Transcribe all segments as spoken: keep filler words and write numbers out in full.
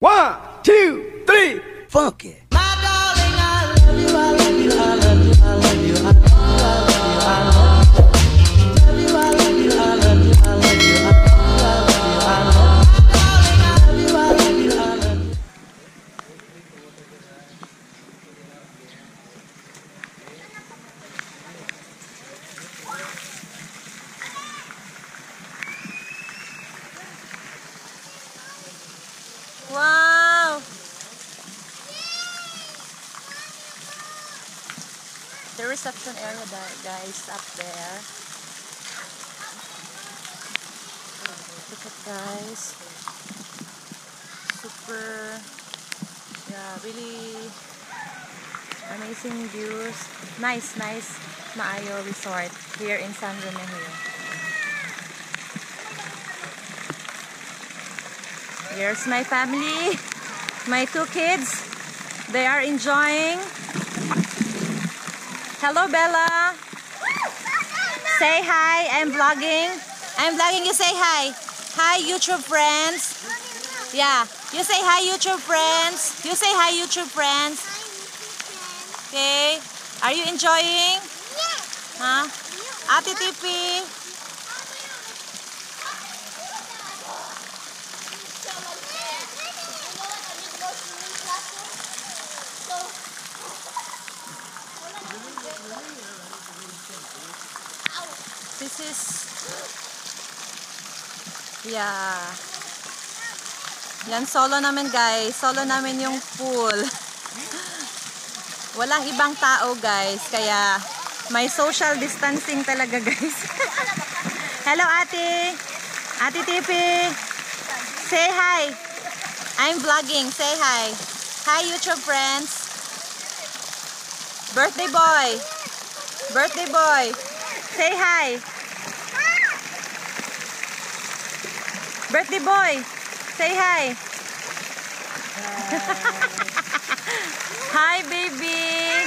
One, two, three, fuck it. My darling, I love you, I love you, I love you, I love you, I love you, I love you, I love you, I love you, I love you, I love you, I love you. Wow! The reception area, guys, up there. Look at guys. Super, yeah, really amazing views. Nice, nice Maayo Resort here in San Remigio. Here's my family, my two kids. They are enjoying. Hello, Bella. Say hi. I'm vlogging. I'm vlogging. You say hi. Hi, YouTube friends. Yeah. You say hi, YouTube friends. You say hi, YouTube friends. Okay. Are you enjoying? Yes. Huh? Ate T P. This is, yeah, yan solo namin guys, solo namin yung pool. Walang ibang tao guys, kaya may social distancing talaga guys. Hello ate, ate T P, say hi, I'm vlogging, say hi, hi YouTube friends, birthday boy, birthday boy. Say hi. Birthday boy. Say hi. Hi baby.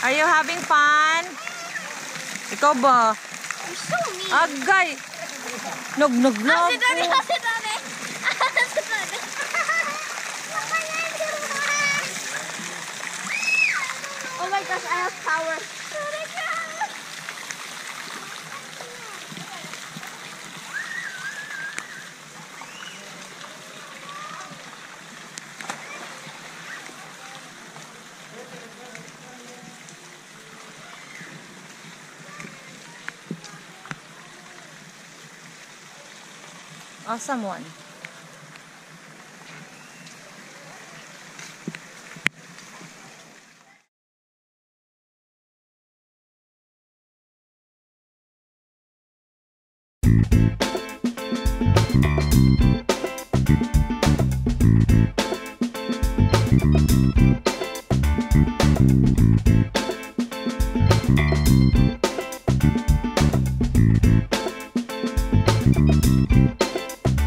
Are you having fun? Ikaw ba? You're so mean. Agay. Nog nog nog. Oh my gosh, I have power. Awesome one.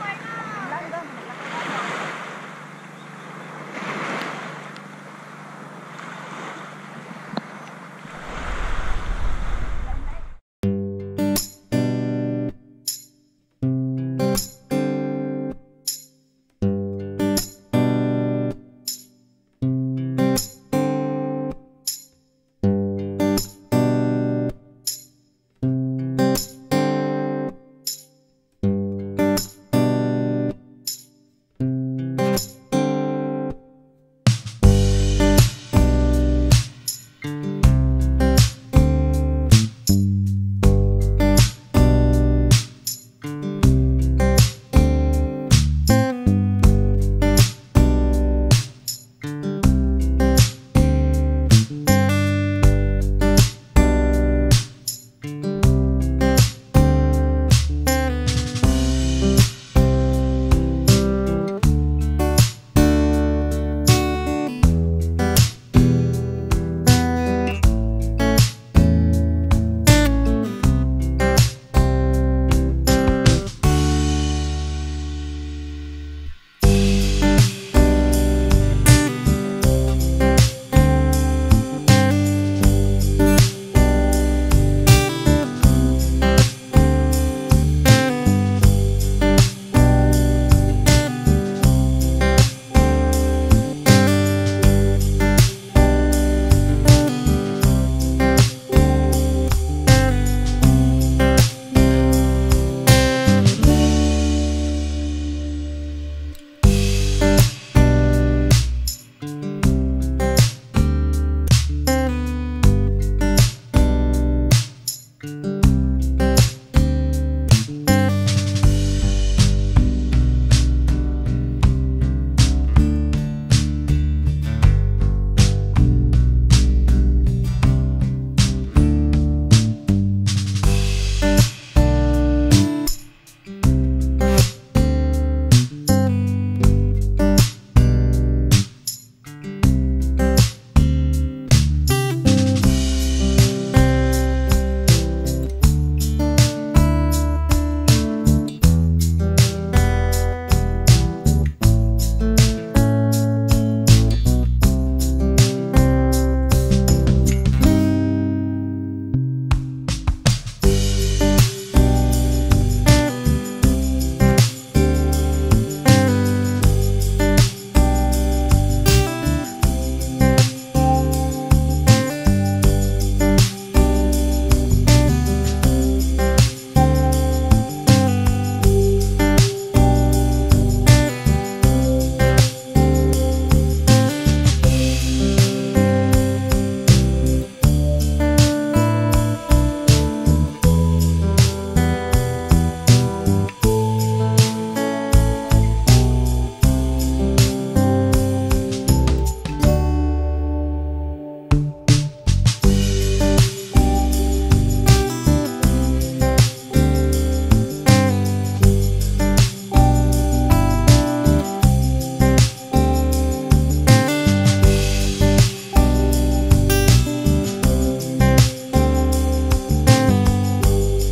my God!